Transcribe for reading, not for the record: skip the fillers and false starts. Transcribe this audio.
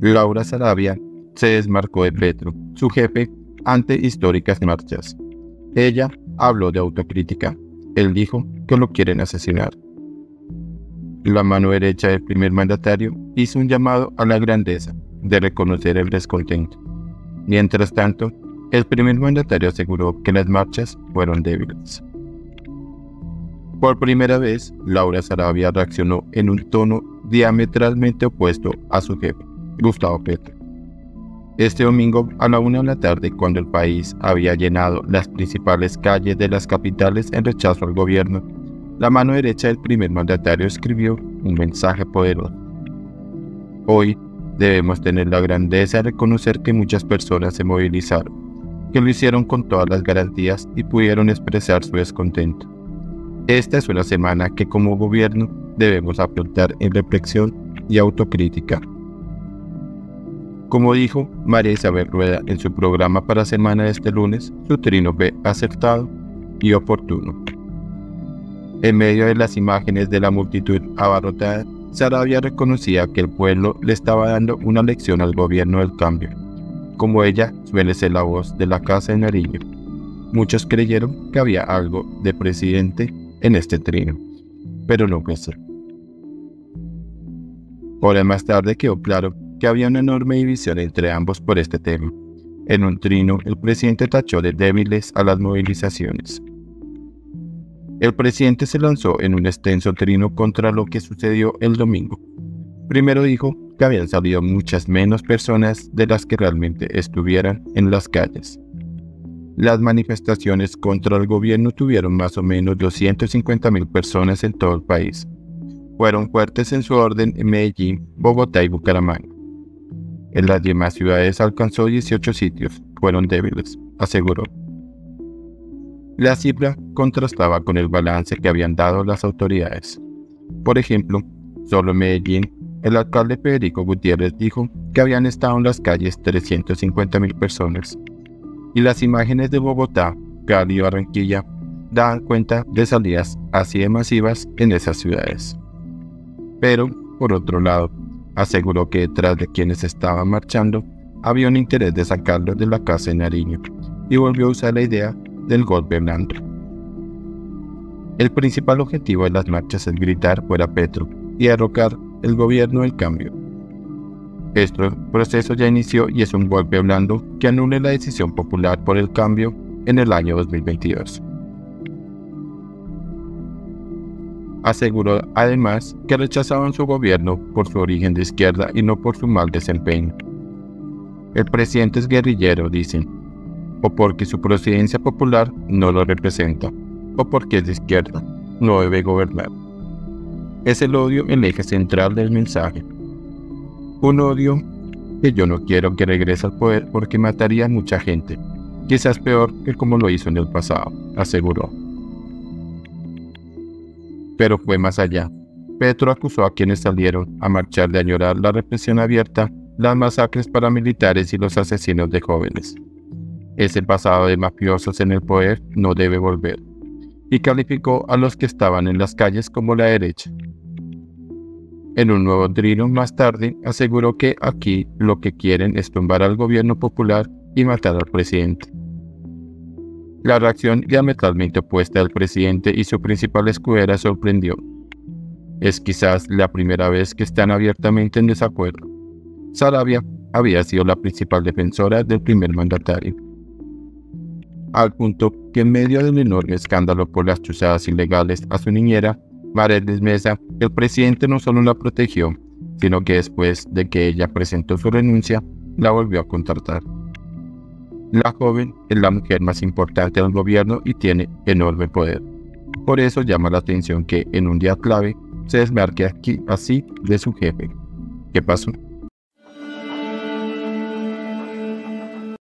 Laura Sarabia se desmarcó de Petro, su jefe, ante históricas marchas. Ella habló de autocrítica. Él dijo que lo quieren asesinar. La mano derecha del primer mandatario hizo un llamado a la grandeza de reconocer el descontento. Mientras tanto, el primer mandatario aseguró que las marchas fueron débiles. Por primera vez, Laura Sarabia reaccionó en un tono diametralmente opuesto a su jefe, Gustavo Petro. Este domingo a la 1 de la tarde, cuando el país había llenado las principales calles de las capitales en rechazo al gobierno, la mano derecha del primer mandatario escribió un mensaje poderoso. Hoy debemos tener la grandeza de reconocer que muchas personas se movilizaron, que lo hicieron con todas las garantías y pudieron expresar su descontento. Esta es una semana que como gobierno debemos afrontar en reflexión y autocrítica. Como dijo María Isabel Rueda en su programa para Semana de este lunes, su trino fue acertado y oportuno. En medio de las imágenes de la multitud abarrotada, Sarabia reconocía que el pueblo le estaba dando una lección al gobierno del cambio. Como ella suele ser la voz de la Casa de Nariño, muchos creyeron que había algo de presidente en este trino, pero no fue así. Horas más tarde quedó claro que había una enorme división entre ambos por este tema. En un trino, el presidente tachó de débiles a las movilizaciones. El presidente se lanzó en un extenso trino contra lo que sucedió el domingo. Primero dijo que habían salido muchas menos personas de las que realmente estuvieran en las calles. Las manifestaciones contra el gobierno tuvieron más o menos 250.000 personas en todo el país. Fueron fuertes en su orden en Medellín, Bogotá y Bucaramanga. En las demás ciudades alcanzó 18 sitios, fueron débiles, aseguró. La cifra contrastaba con el balance que habían dado las autoridades. Por ejemplo, solo en Medellín, el alcalde Federico Gutiérrez dijo que habían estado en las calles 350.000 personas. Y las imágenes de Bogotá, Cali y Barranquilla dan cuenta de salidas así de masivas en esas ciudades. Pero, por otro lado, aseguró que detrás de quienes estaban marchando había un interés de sacarlos de la Casa de Nariño y volvió a usar la idea del golpe blando. El principal objetivo de las marchas es gritar fuera Petro y derrocar el gobierno del cambio. Este proceso ya inició y es un golpe blando que anule la decisión popular por el cambio en el año 2022. Aseguró además que rechazaban su gobierno por su origen de izquierda y no por su mal desempeño. El presidente es guerrillero, dicen, o porque su procedencia popular no lo representa, o porque es de izquierda, no debe gobernar. Es el odio el eje central del mensaje. Un odio que yo no quiero que regrese al poder porque mataría a mucha gente, quizás peor que como lo hizo en el pasado, aseguró. Pero fue más allá. Petro acusó a quienes salieron a marchar de añorar la represión abierta, las masacres paramilitares y los asesinos de jóvenes. Ese pasado de mafiosos en el poder no debe volver. Y calificó a los que estaban en las calles como la derecha. En un nuevo trino más tarde, aseguró que aquí lo que quieren es tumbar al gobierno popular y matar al presidente. La reacción diametralmente opuesta del presidente y su principal escudera sorprendió. Es quizás la primera vez que están abiertamente en desacuerdo. Sarabia había sido la principal defensora del primer mandatario. Al punto que en medio del enorme escándalo por las chuzadas ilegales a su niñera, Marelis Mesa, el presidente no solo la protegió, sino que después de que ella presentó su renuncia, la volvió a contratar. La joven es la mujer más importante del gobierno y tiene enorme poder. Por eso llama la atención que en un día clave se desmarque así de su jefe. ¿Qué pasó?